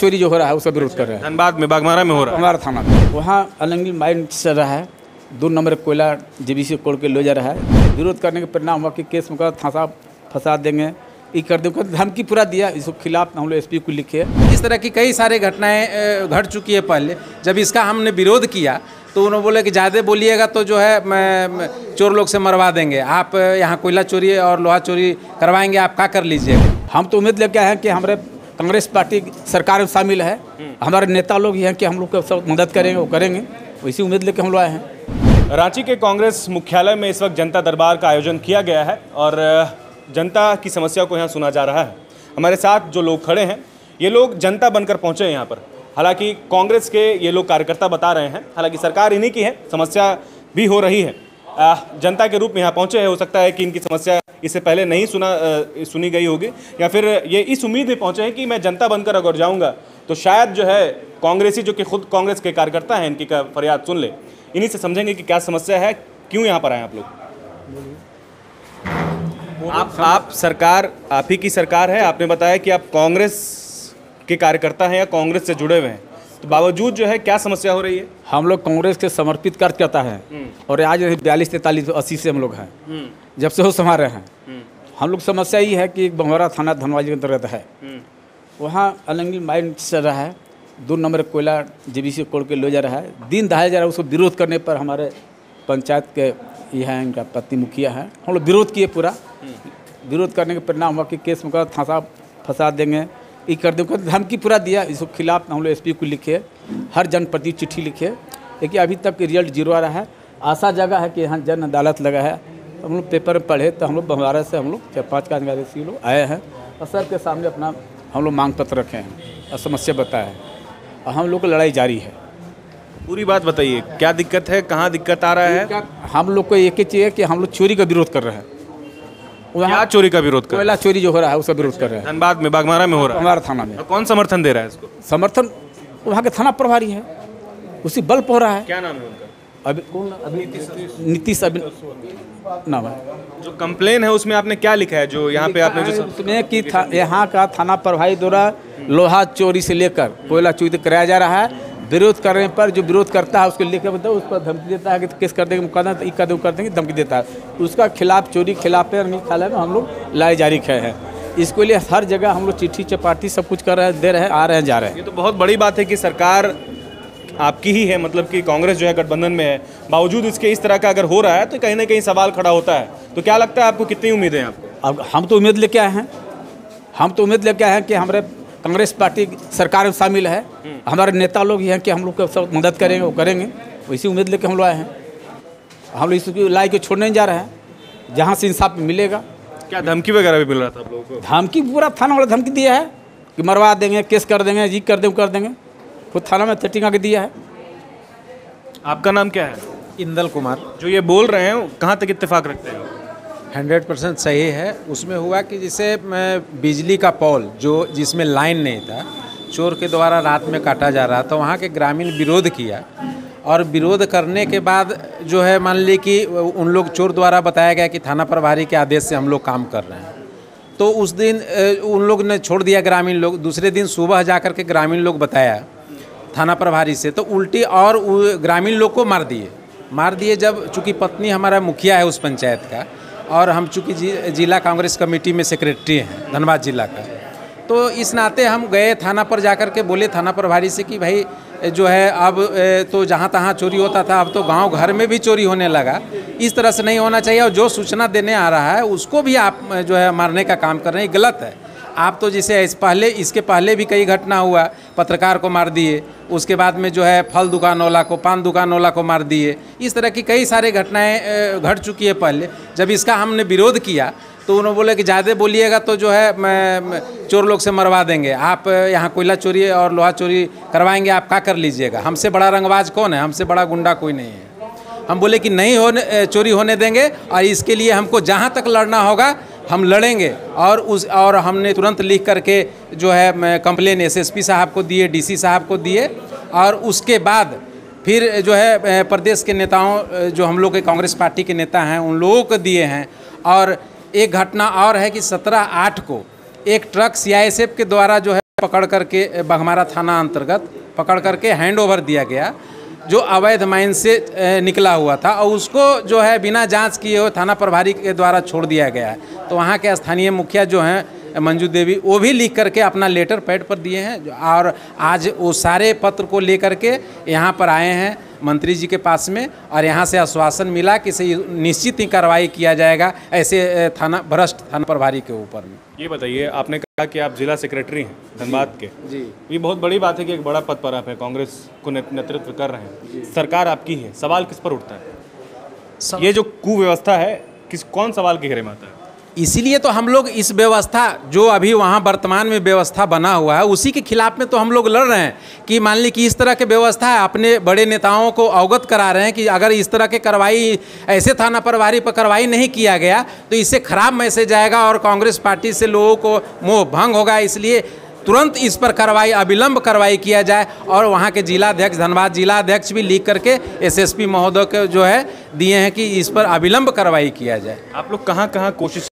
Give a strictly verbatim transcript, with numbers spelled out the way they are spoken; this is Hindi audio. चोरी जो हो रहा है उसका विरोध कर रहे हैं। धनबाद में, बाघमारा में हो रहा है, बाघमारा थाना में, वहाँ अनलीगल माइन चल रहा है, दो नंबर कोयला जीबीसी कोड़ के ले जा रहा है। विरोध करने के परिणाम हुआ कि केस मुकदमा थासा फंसा देंगे, ये कर देंगे, धमकी पूरा दिया। इसके खिलाफ हम लोग एसपी को लिखे। इस तरह की कई सारे घटनाएं घट चुकी है। पहले जब इसका हमने विरोध किया तो उन्होंने बोले कि ज़्यादा बोलिएगा तो जो है मैं चोर लोग से मरवा देंगे, आप यहाँ कोयला चोरी और लोहा चोरी करवाएंगे, आप क्या कर लीजिएगा। हम तो उम्मीद लेके आए हैं कि हमारे कांग्रेस पार्टी सरकार में शामिल है, हमारे नेता लोग हैं कि हम लोग को सब मदद करेंगे, वो करेंगे, इसी उम्मीद लेके हम लोग आए हैं। रांची के कांग्रेस मुख्यालय में इस वक्त जनता दरबार का आयोजन किया गया है और जनता की समस्या को यहाँ सुना जा रहा है। हमारे साथ जो लोग खड़े हैं ये लोग जनता बनकर पहुँचे हैं यहाँ पर। हालांकि कांग्रेस के ये लोग कार्यकर्ता बता रहे हैं, हालांकि सरकार इन्हीं की है, समस्या भी हो रही है, जनता के रूप में यहाँ पहुँचे हैं। हो सकता है कि इनकी समस्या इससे पहले नहीं सुना सुनी गई होगी, या फिर ये इस उम्मीद में पहुँचे हैं कि मैं जनता बनकर अगर जाऊँगा तो शायद जो है कांग्रेसी जो कि खुद कांग्रेस के कार्यकर्ता हैं इनकी फरियाद सुन ले। इन्हीं से समझेंगे कि क्या समस्या है, क्यों यहाँ पर आए आप लोग। आप आप सरकार, आप ही की सरकार है, आपने बताया कि आप कांग्रेस के कार्यकर्ता हैं या कांग्रेस से जुड़े हुए हैं, तो बावजूद जो है क्या समस्या हो रही है। हम लोग कांग्रेस के समर्पित कार्यकर्ता हैं और आज बयालीस तैंतालीस अस्सी से हम लोग हैं, जब से हो समा रहे हैं। हम लोग समस्या ये है कि बाघमारा थाना धनबाद के अंतर्गत है, वहाँ अनिल माइन चल रहा है, दो नंबर कोयला जीबीसी कोड़ के ले जा रहा है, दिन दहाड़े जा रहा है। उसको विरोध करने पर हमारे पंचायत के ये हैं, इनका पति मुखिया है, हम लोग विरोध किए पूरा। विरोध करने के परिणाम हुआ कि केस मुकदमा थासा फंसा देंगे, ये कर देंगे, धमकी पूरा दिया। इसके खिलाफ हम लोग एसपी को लिखे, हर जनप्रति चिट्ठी लिखे, लेकिन अभी तक रिजल्ट जीरो आ रहा है। आशा जगह है कि यहाँ जन अदालत लगा है, हम लोग पेपर पढ़े तो हम लोग बाघमारा से हम लोग चार पाँच कार्यकारी लोग आए हैं और सर के सामने अपना हम लोग मांग पत्र रखे हैं और समस्या बताए हैं और हम लोग की लड़ाई जारी है। पूरी बात बताइए, क्या दिक्कत है, कहाँ दिक्कत आ रहा है। हम लोग को एक ही चीज़ है कि हम लोग चोरी का विरोध कर रहे हैं। वहाँ चोरी का विरोध कर, कोयला चोरी जो हो रहा है उसका विरोध कर रहे हैं। धनबाद में, बाघमारा में हो रहा है, बाघमारा थाना में। कौन समर्थन दे रहा है इसको? समर्थन वहाँ के थाना प्रभारी है, उसी बल्ब हो रहा है। क्या नाम है उनका? अभी कौन, नीतीश नाम है। जो कंप्लेन है उसमें आपने क्या लिखा है, जो यहाँ पे आपने जो उसमें कि यहाँ का थाना प्रभारी द्वारा लोहा चोरी से लेकर कोयला चोरी कराया जा रहा है, विरोध करने पर जो विरोध करता है उसको लेकर मतलब उस पर धमकी देता है कि केस कर देंगे, मुकदमा कदम कर देंगे, धमकी देता है। उसका खिलाफ चोरी खिलाफ ख्याल में हम लोग लाए जारी खड़े हैं। इसको लिए हर जगह हम लोग चिट्ठी चपाटी सब कुछ कर रहे हैं, दे रहे हैं, आ रहे हैं, जा रहे हैं। ये तो बहुत बड़ी बात है कि सरकार आपकी ही है, मतलब कि कांग्रेस जो है गठबंधन में है, बावजूद इसके इस तरह का अगर हो रहा है तो कहीं ना कहीं सवाल खड़ा होता है। तो क्या लगता है आपको, कितनी उम्मीद है आपको? अब हम तो उम्मीद लेके आए हैं, हम तो उम्मीद लेके आए हैं कि हमारे कांग्रेस पार्टी सरकार में शामिल है, हमारे नेता लोग हैं कि हम लोग को सब मदद करेंगे, वो करेंगे, इसी उम्मीद लेके हम लोग आए हैं। हम लोग इसको लाई के छोड़ने जा रहे हैं, जहाँ से इंसाफ मिलेगा। क्या धमकी वगैरह भी मिल रहा था आप लोगों को? धमकी पूरा थाना वाला धमकी दिया है कि मरवा देंगे, केस कर देंगे, जी कर देंगे, कर देंगे, खुद थाना में थ्रेटिंग आके दिया है। आपका नाम क्या है? इंदल कुमार। जो ये बोल रहे हैं कहाँ तक इत्तेफाक रखते हैं? हंड्रेड परसेंट सही है। उसमें हुआ कि जिसे बिजली का पोल जो जिसमें लाइन नहीं था, चोर के द्वारा रात में काटा जा रहा था, वहाँ के ग्रामीण विरोध किया और विरोध करने के बाद जो है मान ली कि उन लोग चोर द्वारा बताया गया कि थाना प्रभारी के आदेश से हम लोग काम कर रहे हैं, तो उस दिन उन लोग ने छोड़ दिया ग्रामीण लोग। दूसरे दिन सुबह जा कर के ग्रामीण लोग बताया थाना प्रभारी से, तो उल्टी और ग्रामीण लोग को मार दिए मार दिए जब चूँकि पत्नी हमारा मुखिया है उस पंचायत का और हम चूँकि जिला कांग्रेस कमेटी में सेक्रेटरी हैं धनबाद जिला का, तो इस नाते हम गए थाना पर, जाकर के बोले थाना प्रभारी से कि भाई जो है अब तो जहाँ तहाँ चोरी होता था, अब तो गांव घर में भी चोरी होने लगा, इस तरह से नहीं होना चाहिए, और जो सूचना देने आ रहा है उसको भी आप जो है मारने का काम कर रहे हैं, गलत है। आप तो जैसे इस पहले इसके पहले भी कई घटना हुआ, पत्रकार को मार दिए, उसके बाद में जो है फल दुकान वाला को, पान दुकान वाला को मार दिए, इस तरह की कई सारे घटनाएं घट चुकी है। पहले जब इसका हमने विरोध किया तो उन्होंने बोले कि ज़्यादा बोलिएगा तो जो है मैं चोर लोग से मरवा देंगे, आप यहाँ कोयला चोरी और लोहा चोरी करवाएंगे, आप क्या कर लीजिएगा, हमसे बड़ा रंगबाज कौन है, हमसे बड़ा गुंडा कोई नहीं है। हम बोले कि नहीं होने चोरी होने देंगे और इसके लिए हमको जहाँ तक लड़ना होगा हम लड़ेंगे, और उस और हमने तुरंत लिख करके जो है कंप्लेन एसएसपी साहब को दिए, डीसी साहब को दिए, और उसके बाद फिर जो है प्रदेश के नेताओं जो हम लोग के कांग्रेस पार्टी के नेता हैं उन लोगों को दिए हैं। और एक घटना और है कि सत्रह आठ को एक ट्रक सीआईएसएफ के द्वारा जो है पकड़ करके बाघमारा थाना अंतर्गत पकड़ करके हैंडओवर दिया गया जो अवैध माइन से निकला हुआ था और उसको जो है बिना जांच किए हुए थाना प्रभारी के द्वारा छोड़ दिया गया है। तो वहाँ के स्थानीय मुखिया जो हैं मंजू देवी वो भी लिख करके अपना लेटर पैड पर दिए हैं और आज वो सारे पत्र को लेकर के यहाँ पर आए हैं मंत्री जी के पास में और यहाँ से आश्वासन मिला कि इसे निश्चित ही कार्रवाई किया जाएगा ऐसे थाना भ्रष्ट थाना प्रभारी के ऊपर में। ये बताइए, आपने कहा कि आप जिला सेक्रेटरी हैं धनबाद के जी, ये बहुत बड़ी बात है कि एक बड़ा पद पर आप है, कांग्रेस को नेतृत्व कर रहे हैं, सरकार आपकी है, सवाल किस पर उठता है? सब... ये जो कुव्यवस्था है किस कौन सवाल के घेरे में आता है? इसीलिए तो हम लोग इस व्यवस्था जो अभी वहाँ वर्तमान में व्यवस्था बना हुआ है उसी के खिलाफ में तो हम लोग लड़ रहे हैं कि मान ली कि इस तरह की व्यवस्था है, अपने बड़े नेताओं को अवगत करा रहे हैं कि अगर इस तरह के कार्रवाई ऐसे थाना प्रभारी पर कार्रवाई नहीं किया गया तो इससे खराब मैसेज आएगा और कांग्रेस पार्टी से लोगों को मोह भंग होगा। इसलिए तुरंत इस पर कार्रवाई अविलंब कार्रवाई किया जाए और वहाँ के जिलाध्यक्ष धनबाद जिलाध्यक्ष भी लिख करके एसएसपी महोदय को जो है दिए हैं कि इस पर अविलंब कार्रवाई किया जाए। आप लोग कहाँ कहाँ कोशिश